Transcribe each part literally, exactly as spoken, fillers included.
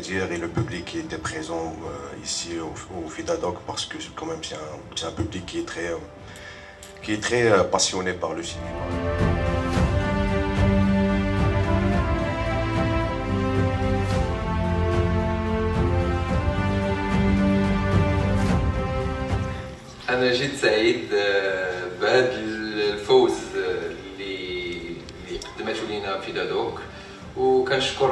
dire, et le public qui était présent euh, ici au, au Fidadoc, parce que quand même c'est un, un public qui est très, euh, qui est très euh, passionné par le cinéma. أنا جد سعيد بهذا الفوز اللي اللي قدمته لينا فيدادوك، وكنشكر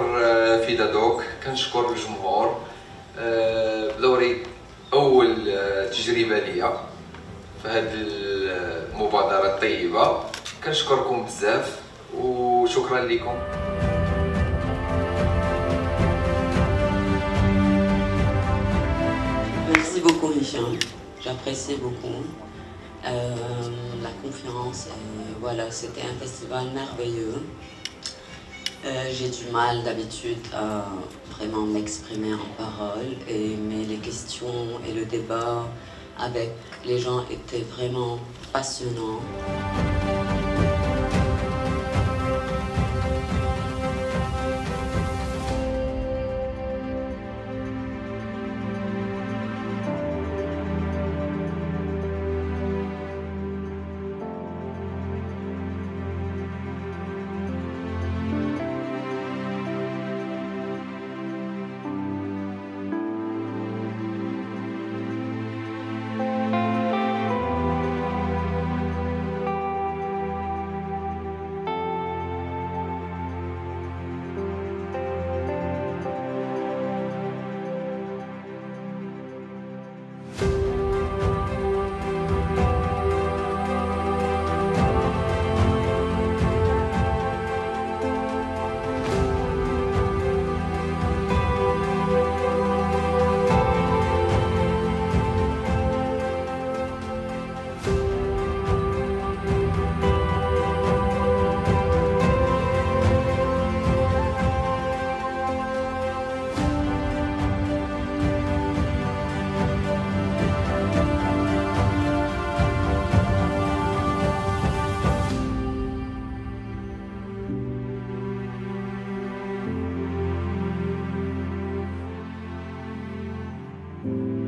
فيدادوك، كنشكر الجمهور. بدوري أول تجربة ليا في هذه المبادرة الطيبة، كنشكركم بزاف وشكرا لكم. Merci beaucoup Michel. J'appréciais beaucoup euh, la confiance. Euh, voilà, c'était un festival merveilleux. Euh, J'ai du mal d'habitude à vraiment m'exprimer en parole, et, mais les questions et le débat avec les gens étaient vraiment passionnants. Thank you.